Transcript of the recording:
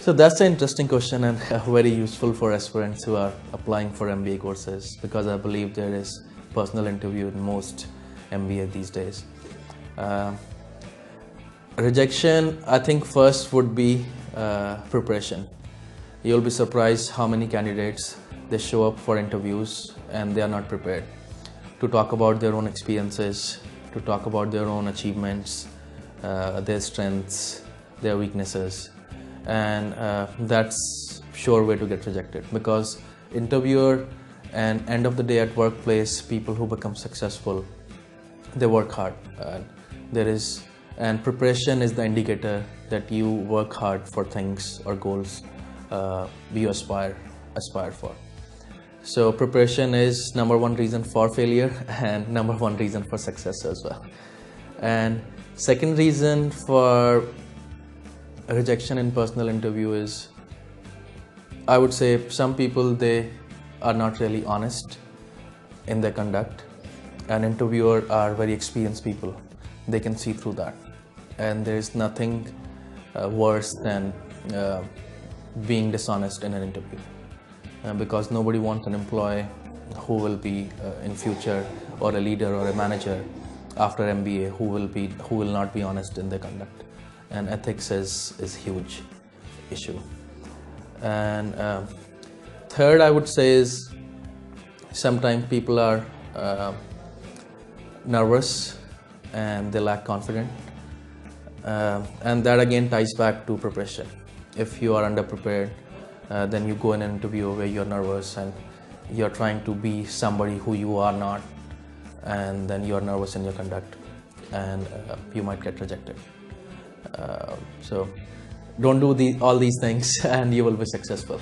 So that's an interesting question and very useful for aspirants who are applying for MBA courses, because I believe there is personal interview in most MBA these days. Rejection, I think first would be preparation. You'll be surprised how many candidates they show up for interviews and they are not prepared to talk about their own experiences, to talk about their own achievements, their strengths, their weaknesses, and that's sure way to get rejected, because interviewer and end of the day at workplace, people who become successful, they work hard. And preparation is the indicator that you work hard for things or goals you aspire for. So preparation is number one reason for failure and number one reason for success as well. And second reason for rejection in personal interview is, I would say, some people, they are not really honest in their conduct, and interviewers are very experienced people. They can see through that, and there is nothing worse than being dishonest in an interview, because nobody wants an employee who will be in future, or a leader or a manager after MBA, who will not be honest in their conduct. And ethics is huge issue. And third, I would say, is sometimes people are nervous and they lack confidence, and that again ties back to preparation. If you are underprepared, then you go in an interview where you're nervous and you're trying to be somebody who you are not, and then you're nervous in your conduct, and you might get rejected. So don't do all these things and you will be successful.